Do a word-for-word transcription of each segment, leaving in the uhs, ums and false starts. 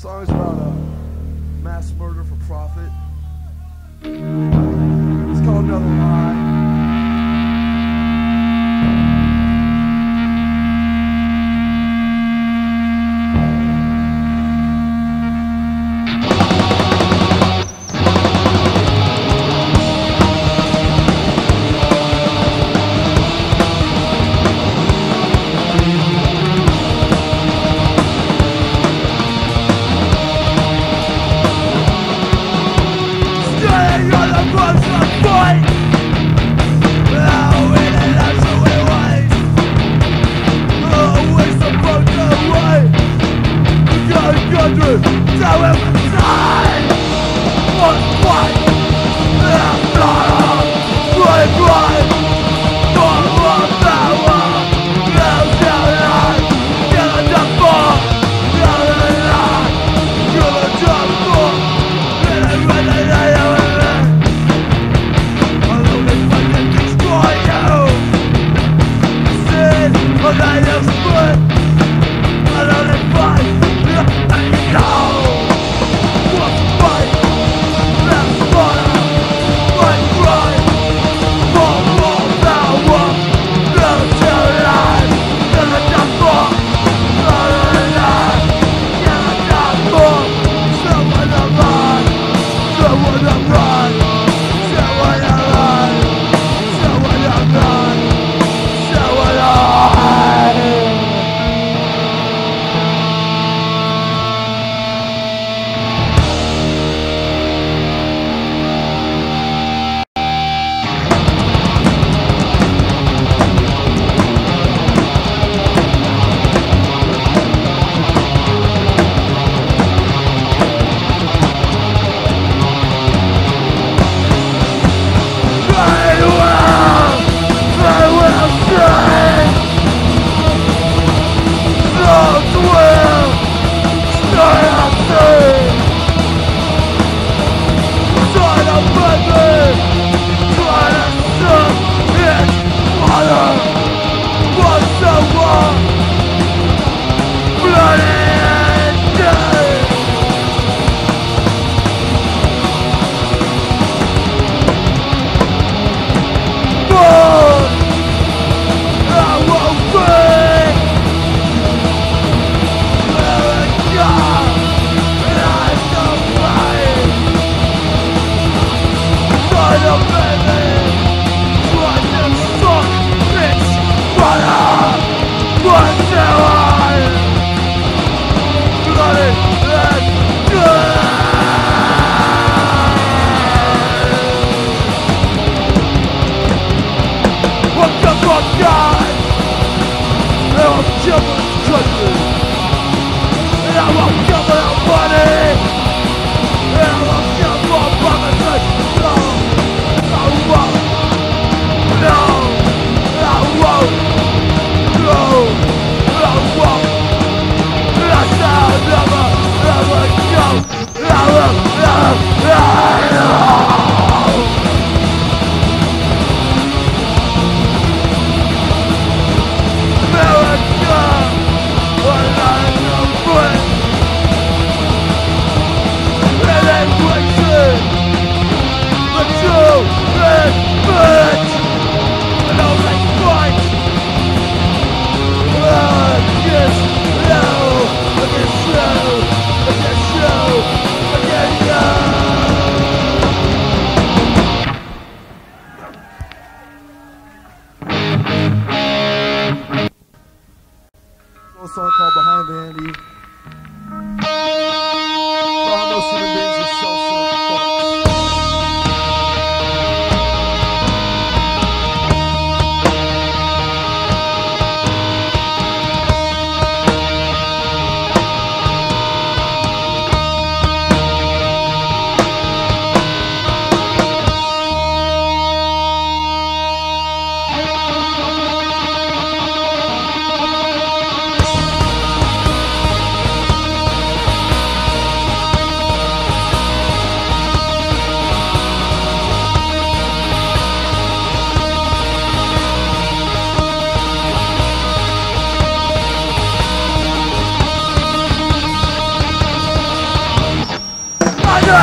Song's about uh, mass murder for profit. It's called Another Lie.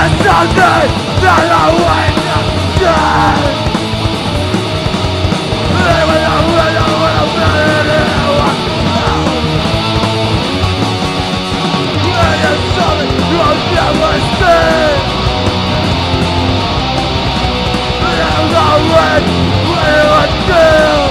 There's something that I want to say. There's something you'll never see. There's no way we would feel.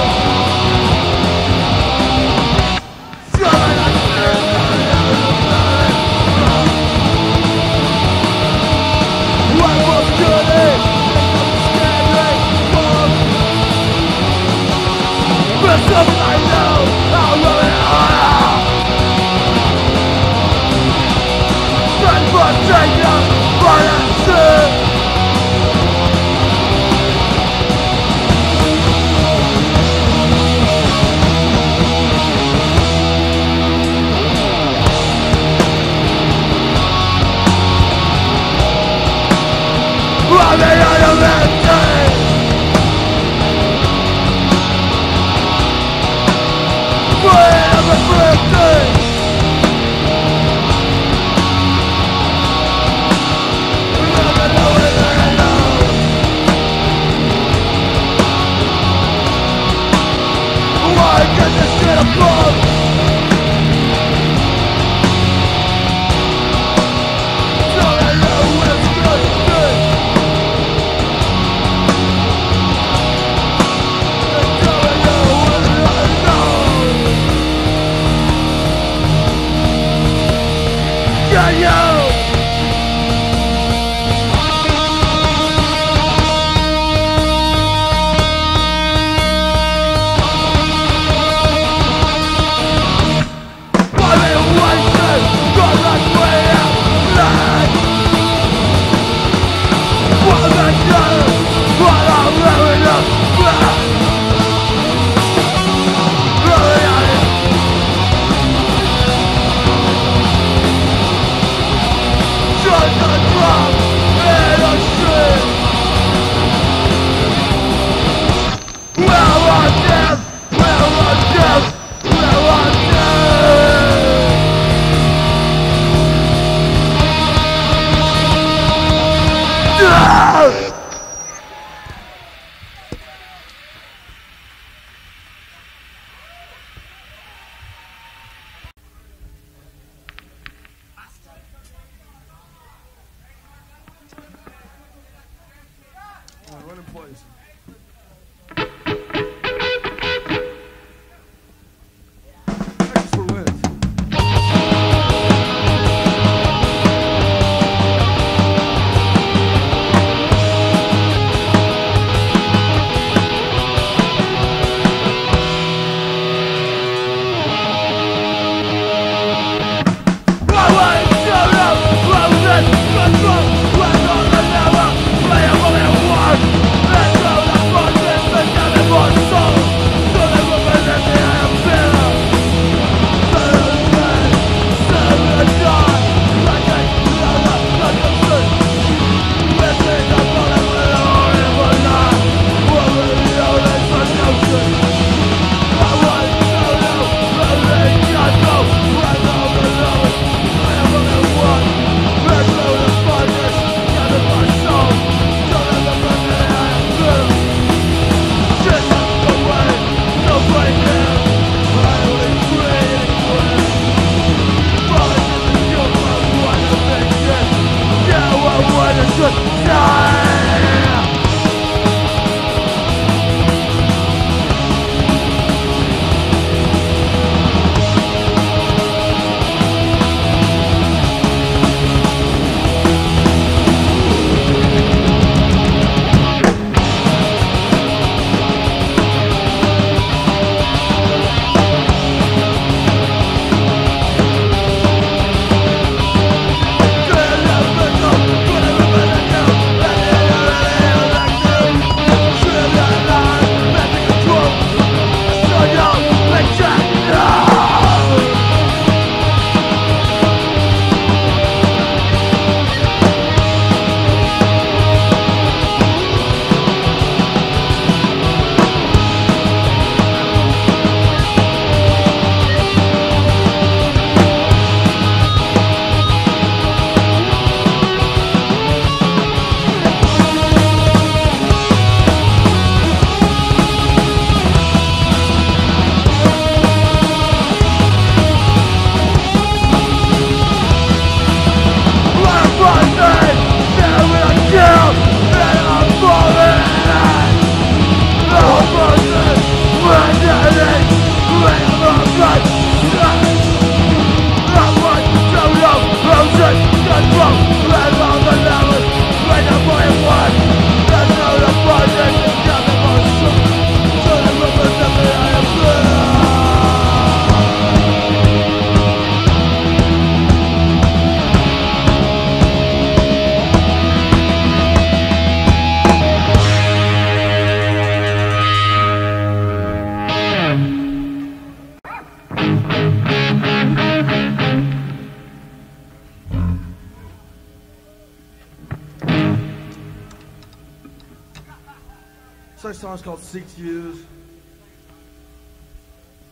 first song's called Six Years.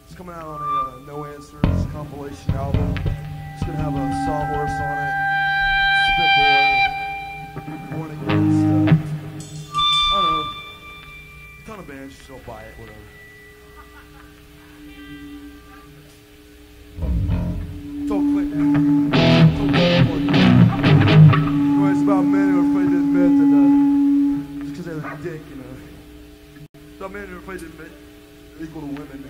It's coming out on a uh, No Answers compilation album. It's gonna have a sawhorse on it, Spitboy, Born Again stuff. I don't know. A ton of bands just don't buy it, whatever. Some men who play this bit equal to women.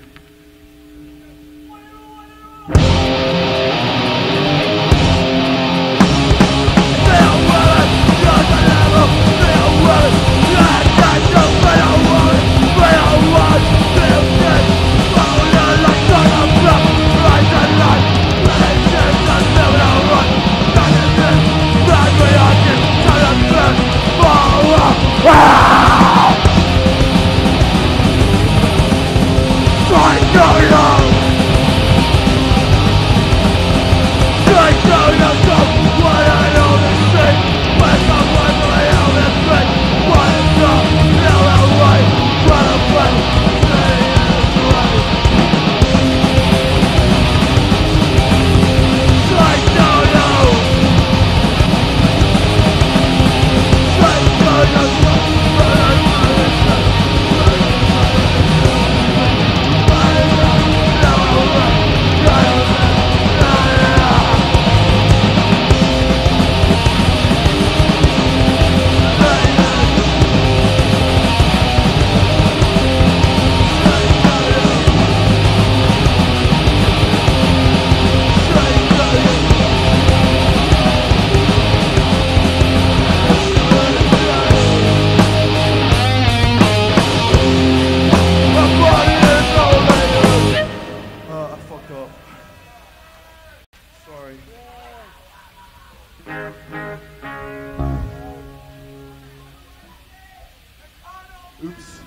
Oops.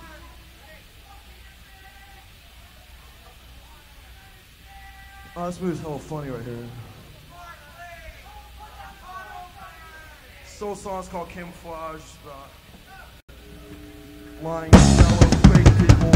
Oh, this movie's hella funny right here. Soul song's called Camouflage. Uh, lying, shallow, fake people.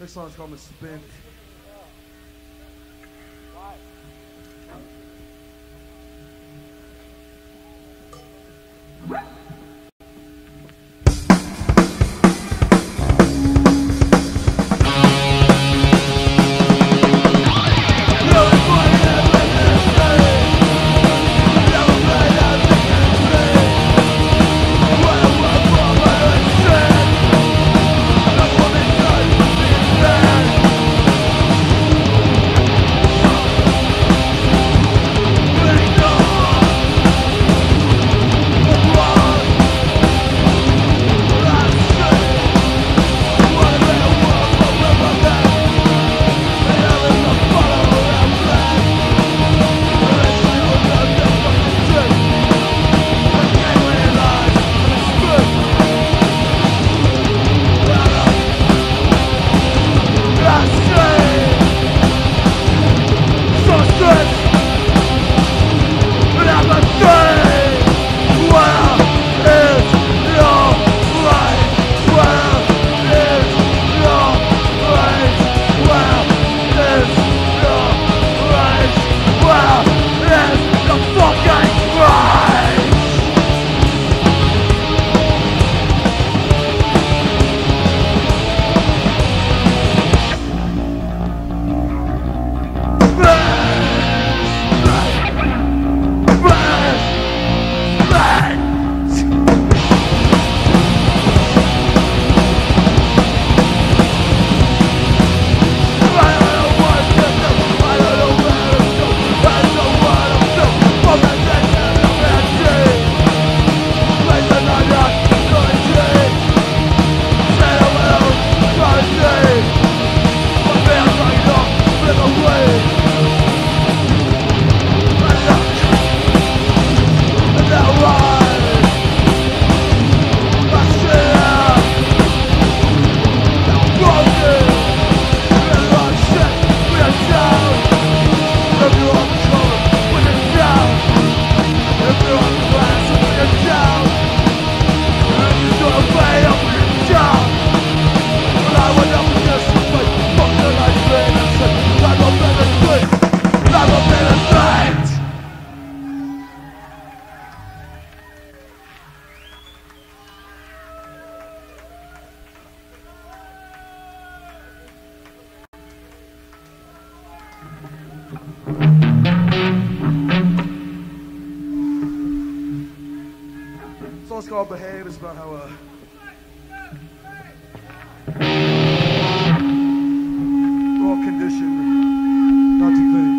Next song's called Miss Spent. it's called Behave. It's about how, uh... we're all conditioned not to think.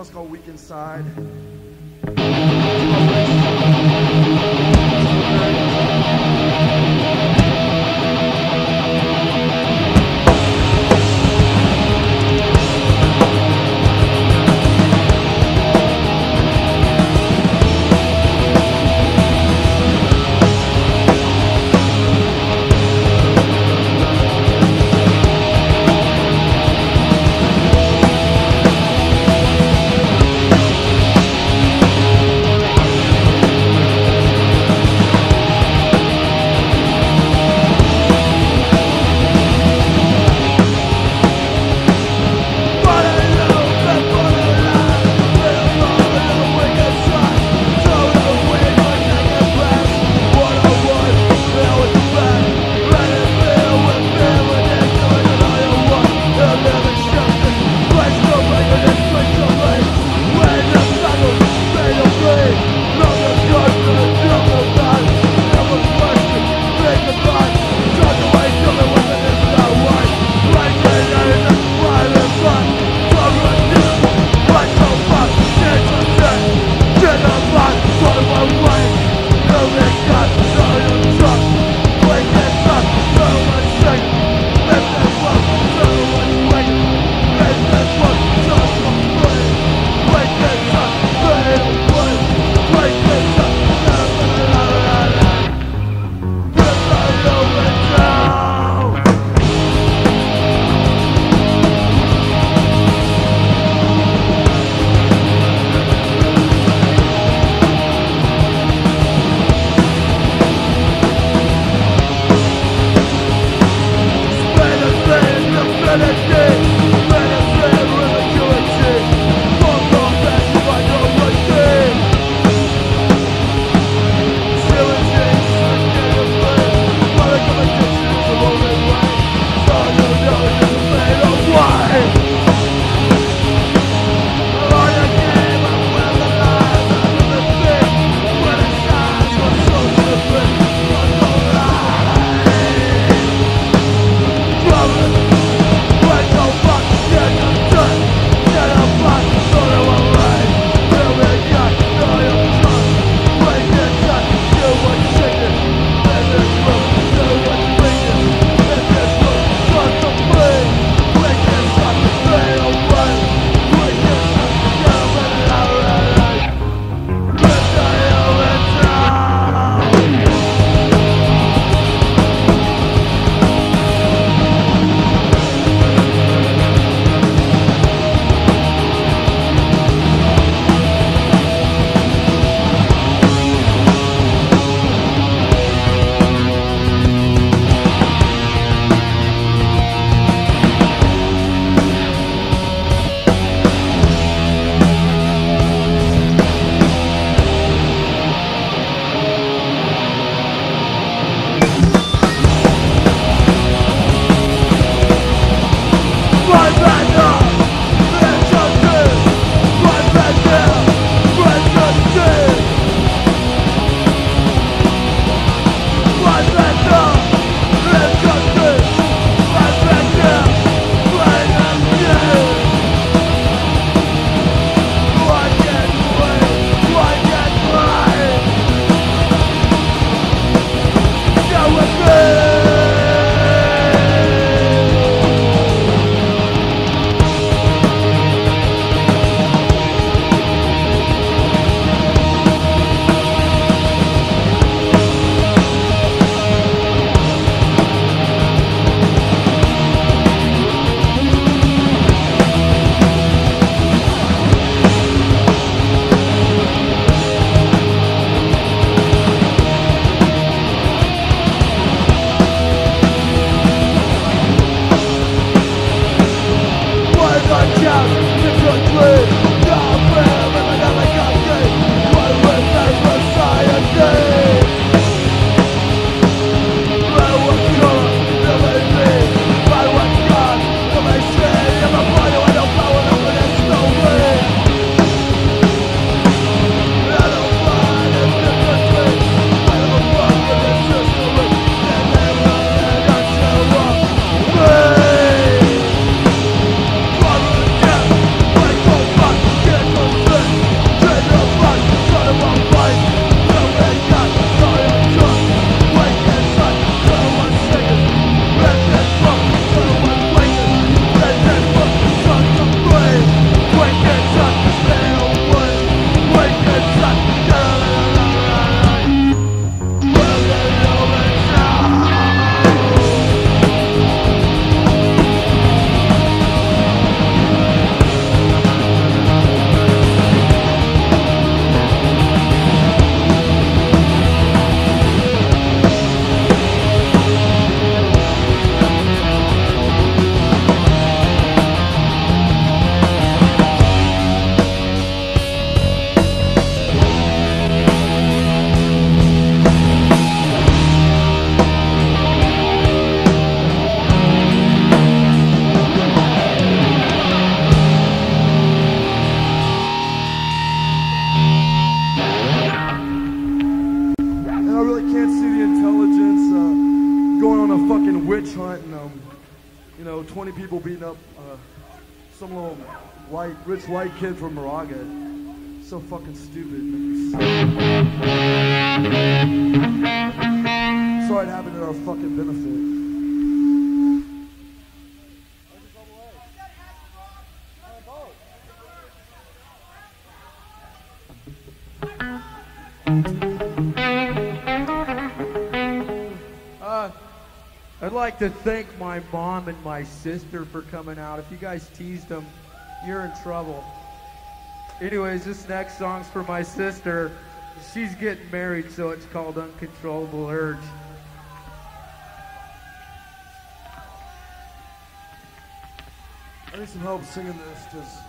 It's called Weak Inside. Rich white kid from Moraga. So fucking stupid. Sorry it happened at our fucking benefit. Uh, I'd like to thank my mom and my sister for coming out. If you guys teased them, you're in trouble. Anyways, this next song's for my sister. She's getting married, so it's called Uncontrollable Urge. I need some help singing this, because...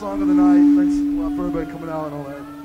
song of the night. Thanks a lot for everybody coming out and all that.